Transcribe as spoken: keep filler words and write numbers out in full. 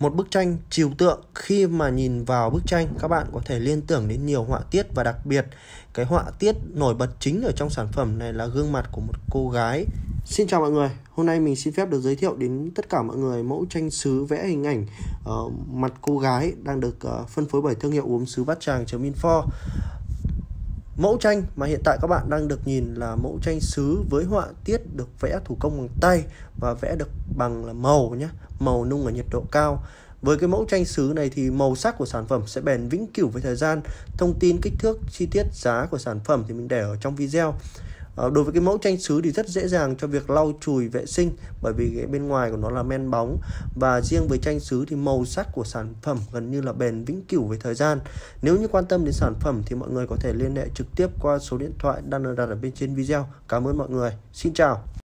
Một bức tranh trừu tượng, khi mà nhìn vào bức tranh các bạn có thể liên tưởng đến nhiều họa tiết, và đặc biệt cái họa tiết nổi bật chính ở trong sản phẩm này là gương mặt của một cô gái. Xin chào mọi người, hôm nay mình xin phép được giới thiệu đến tất cả mọi người mẫu tranh sứ vẽ hình ảnh uh, mặt cô gái đang được uh, phân phối bởi thương hiệu gốm sứ Bát Tràng.info. Mẫu tranh mà hiện tại các bạn đang được nhìn là mẫu tranh sứ với họa tiết được vẽ thủ công bằng tay và vẽ được bằng màu nhé, màu nung ở nhiệt độ cao. Với cái mẫu tranh sứ này thì màu sắc của sản phẩm sẽ bền vĩnh cửu với thời gian. Thông tin kích thước, chi tiết, giá của sản phẩm thì mình để ở trong video. Đối với cái mẫu tranh sứ thì rất dễ dàng cho việc lau chùi vệ sinh, bởi vì cái bên ngoài của nó là men bóng. Và riêng với tranh sứ thì màu sắc của sản phẩm gần như là bền vĩnh cửu với thời gian. Nếu như quan tâm đến sản phẩm thì mọi người có thể liên hệ trực tiếp qua số điện thoại đang đặt ở bên trên video. Cảm ơn mọi người. Xin chào.